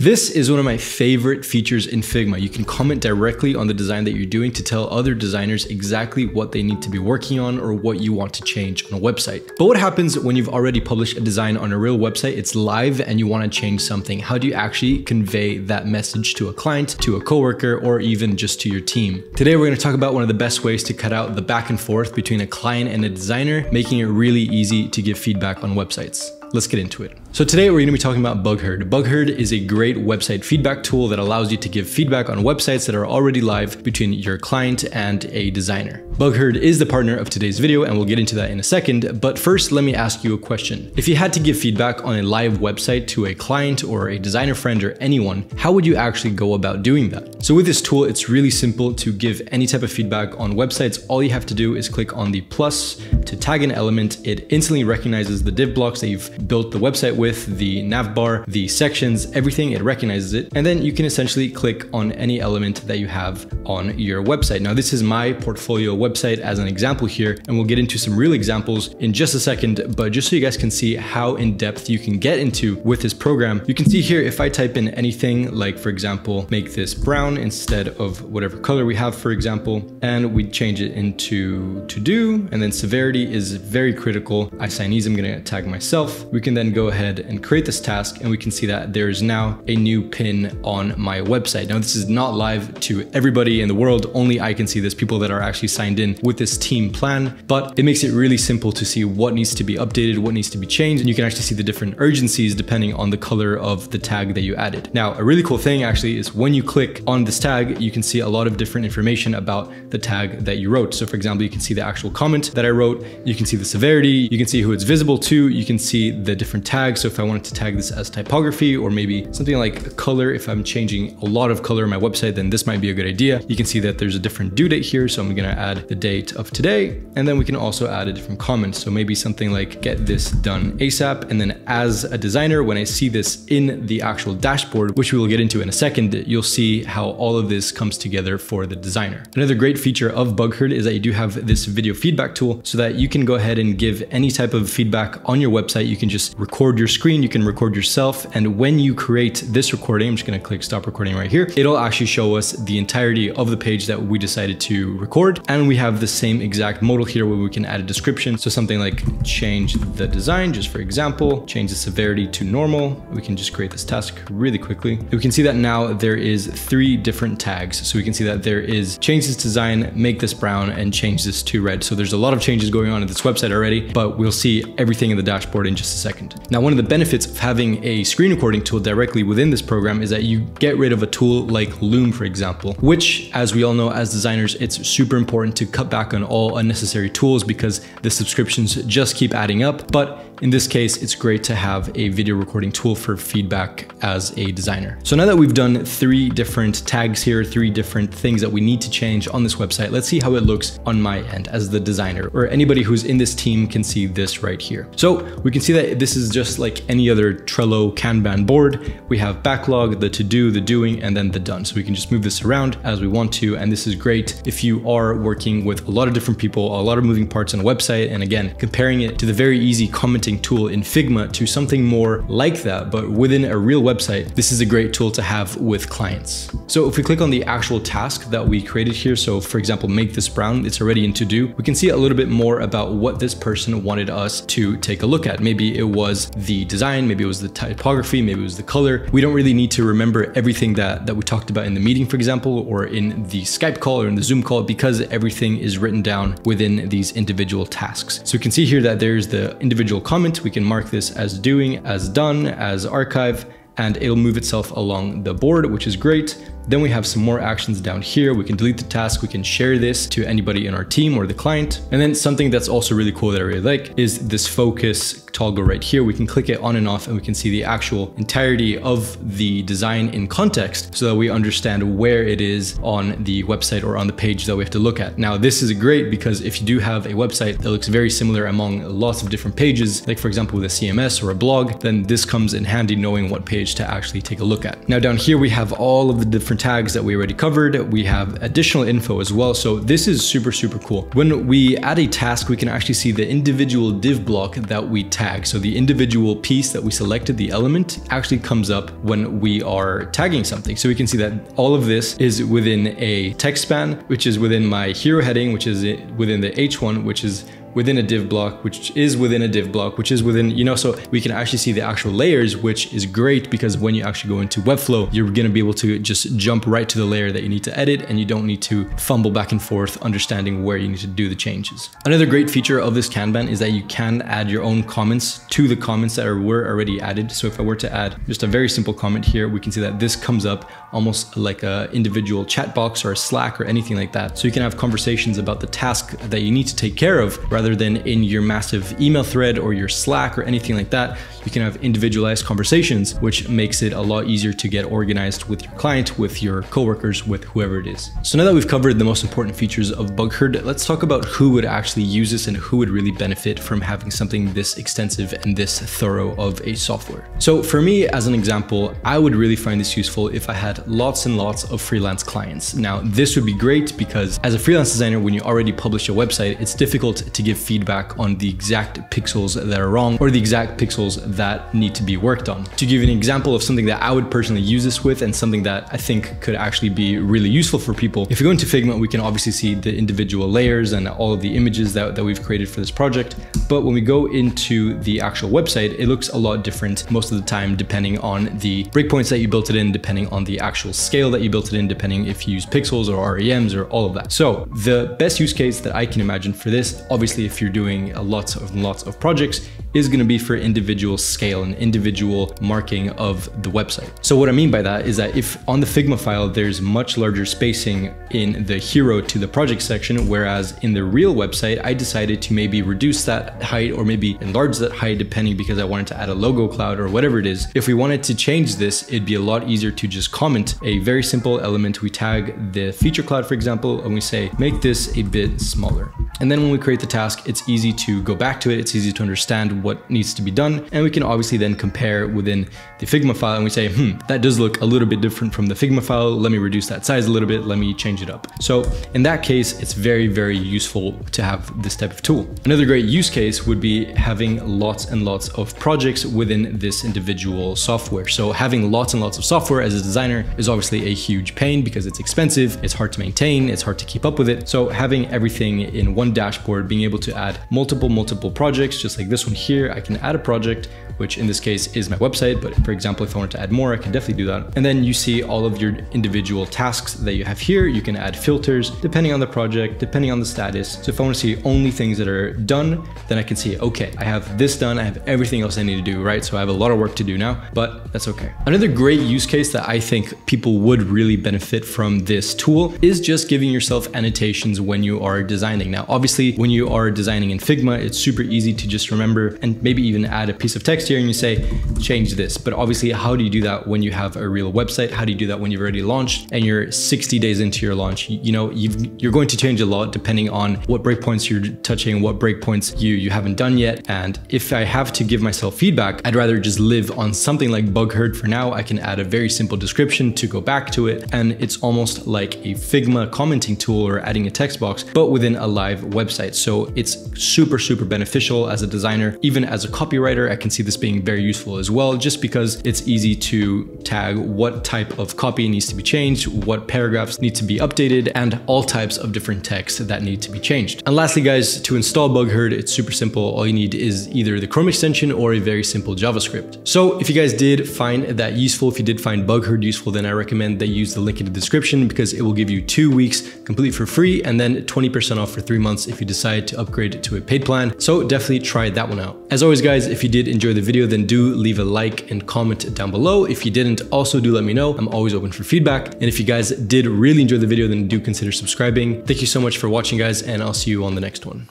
This is one of my favorite features in Figma. You can comment directly on the design that you're doing to tell other designers exactly what they need to be working on or what you want to change on a website. But what happens when you've already published a design on a real website, it's live and you want to change something? How do you actually convey that message to a client, to a coworker, or even just to your team? Today, we're going to talk about one of the best ways to cut out the back and forth between a client and a designer, making it really easy to give feedback on websites. Let's get into it. So today we're going to be talking about BugHerd. BugHerd is a great website feedback tool that allows you to give feedback on websites that are already live between your client and a designer. BugHerd is the partner of today's video and we'll get into that in a second. But first, let me ask you a question. If you had to give feedback on a live website to a client or a designer friend or anyone, how would you actually go about doing that? So with this tool, it's really simple to give any type of feedback on websites. All you have to do is click on the plus to tag an element. It instantly recognizes the div blocks that you've built the website with, the nav bar, the sections, everything, it recognizes it. And then you can essentially click on any element that you have on your website. Now, this is my portfolio website as an example here, and we'll get into some real examples in just a second, but just so you guys can see how in depth you can get into with this program, you can see here, if I type in anything, like for example, make this brown instead of whatever color we have, for example, and we change it into to do, and then severity is very critical. Assignees, I'm gonna tag myself. We can then go ahead and create this task and we can see that there is now a new pin on my website. Now, this is not live to everybody in the world. Only I can see this, people that are actually signed in with this team plan, but it makes it really simple to see what needs to be updated, what needs to be changed. And you can actually see the different urgencies depending on the color of the tag that you added. Now, a really cool thing actually is when you click on this tag, you can see a lot of different information about the tag that you wrote. So for example, you can see the actual comment that I wrote, you can see the severity, you can see who it's visible to, you can see the different tags. So if I wanted to tag this as typography or maybe something like color, if I'm changing a lot of color on my website, then this might be a good idea. You can see that there's a different due date here. So I'm gonna add the date of today, and then we can also add a different comment. So maybe something like get this done ASAP. And then as a designer, when I see this in the actual dashboard, which we will get into in a second, you'll see how all of this comes together for the designer. Another great feature of BugHerd is that you do have this video feedback tool so that you can go ahead and give any type of feedback on your website. You can just record your screen, you can record yourself. And when you create this recording, I'm just gonna click stop recording right here. It'll actually show us the entirety of the page that we decided to record. And we have the same exact modal here where we can add a description. So something like change the design, just for example, change the severity to normal. We can just create this task really quickly. We can see that now there is 3 different tags. So we can see that there is change this design, make this brown, and change this to red. So there's a lot of changes going on at this website already, but we'll see everything in the dashboard in just a second. Now, one of the benefits of having a screen recording tool directly within this program is that you get rid of a tool like Loom, for example, which, as we all know as designers, it's super important to cut back on all unnecessary tools because the subscriptions just keep adding up. But in this case, it's great to have a video recording tool for feedback as a designer. So now that we've done 3 different tags here, 3 different things that we need to change on this website, let's see how it looks on my end as the designer, or anybody who's in this team can see this right here. So we can see that this is just like any other Trello Kanban board. We have backlog, the to-do, the doing, and then the done. So we can just move this around as we want to. And this is great if you are working with a lot of different people, a lot of moving parts on a website. And again, comparing it to the very easy commenting tool in Figma to something more like that, but within a real website, this is a great tool to have with clients. So if we click on the actual task that we created here, so for example, make this brown, it's already in to-do. We can see a little bit more about what this person wanted us to take a look at. Maybe it was the design, maybe it was the typography, maybe it was the color. We don't really need to remember everything that we talked about in the meeting, for example, or in the Skype call or in the Zoom call, because everything is written down within these individual tasks. So you can see here that there's the individual comment. We can mark this as doing, as done, as archive, and it'll move itself along the board, which is great. Then we have some more actions down here. We can delete the task. We can share this to anybody in our team or the client. And then something that's also really cool that I really like is this focus toggle right here. We can click it on and off and we can see the actual entirety of the design in context so that we understand where it is on the website or on the page that we have to look at. Now, this is great because if you do have a website that looks very similar among lots of different pages, like for example, with a CMS or a blog, then this comes in handy knowing what page page to actually take a look at. Now down here, we have all of the different tags that we already covered. We have additional info as well. So this is super, super cool. When we add a task, we can actually see the individual div block that we tag. So the individual piece that we selected, the element, actually comes up when we are tagging something. So we can see that all of this is within a text span, which is within my hero heading, which is within the H1, which is within a div block, which is within a div block, which is within, you know, so we can actually see the actual layers, which is great because when you actually go into Webflow, you're going to be able to just jump right to the layer that you need to edit and you don't need to fumble back and forth understanding where you need to do the changes. Another great feature of this Kanban is that you can add your own comments to the comments that were already added. So if I were to add just a very simple comment here, we can see that this comes up almost like a individual chat box or a Slack or anything like that. So you can have conversations about the task that you need to take care of rather than in your massive email thread or your Slack or anything like that. You can have individualized conversations, which makes it a lot easier to get organized with your client, with your coworkers, with whoever it is. So now that we've covered the most important features of BugHerd, let's talk about who would actually use this and who would really benefit from having something this extensive and this thorough of a software. So for me, as an example, I would really find this useful if I had lots and lots of freelance clients. Now, this would be great because as a freelance designer, when you already publish a website, it's difficult to give feedback on the exact pixels that are wrong or the exact pixels that need to be worked on. To give you an example of something that I would personally use this with and something that I think could actually be really useful for people. If we go into Figma, we can obviously see the individual layers and all of the images that we've created for this project. But when we go into the actual website, it looks a lot different most of the time, depending on the breakpoints that you built it in, depending on the actual scale that you built it in, depending if you use pixels or REMs or all of that. So the best use case that I can imagine for this, obviously, if you're doing lots of projects, is going to be for individual scale and individual marking of the website. So what I mean by that is that if on the Figma file, there's much larger spacing in the hero to the project section, whereas in the real website, I decided to maybe reduce that height or maybe enlarge that height depending because I wanted to add a logo cloud or whatever it is. If we wanted to change this, it'd be a lot easier to just comment a very simple element. We tag the feature cloud, for example, and we say, make this a bit smaller. And then when we create the task, it's easy to go back to it. It's easy to understand what needs to be done. And we can obviously then compare within the Figma file and we say, that does look a little bit different from the Figma file. Let me reduce that size a little bit. Let me change it up. So in that case, it's very, very useful to have this type of tool. Another great use case would be having lots and lots of projects within this individual software. So having lots and lots of software as a designer is obviously a huge pain because it's expensive. It's hard to maintain. It's hard to keep up with it. So having everything in one dashboard, being able to add multiple projects, just like this one here, I can add a project, which in this case is my website. But for example, if I wanted to add more, I can definitely do that. And then you see all of your individual tasks that you have here. You can add filters depending on the project, depending on the status. So if I want to see only things that are done, then I can see, okay, I have this done. I have everything else I need to do, right? So I have a lot of work to do now, but that's okay. Another great use case that I think people would really benefit from this tool is just giving yourself annotations when you are designing. Now, obviously, when you are designing in Figma, it's super easy to just remember and maybe even add a piece of text here and you say, change this. But obviously, how do you do that when you have a real website? How do you do that when you've already launched and you're 60 days into your launch? You know, you're going to change a lot depending on what breakpoints you're touching, what breakpoints you haven't done yet. And if I have to give myself feedback, I'd rather just live on something like BugHerd for now. I can add a very simple description to go back to it. And it's almost like a Figma commenting tool or adding a text box, but within a live website. So it's super, super beneficial as a designer. Even as a copywriter, I can see this being very useful as well, just because it's easy to tag what type of copy needs to be changed, what paragraphs need to be updated, and all types of different texts that need to be changed. And lastly, guys, to install BugHerd, it's super simple. All you need is either the Chrome extension or a very simple JavaScript. So if you guys did find that useful, if you did find BugHerd useful, then I recommend that you use the link in the description because it will give you 2 weeks complete for free and then 20% off for 3 months if you decide to upgrade to a paid plan. So definitely try that one out. As always, guys, if you did enjoy the video, then do leave a like and comment down below. If you didn't, also do let me know. I'm always open for feedback. And if you guys did really enjoy the video, then do consider subscribing. Thank you so much for watching, guys, and I'll see you on the next one.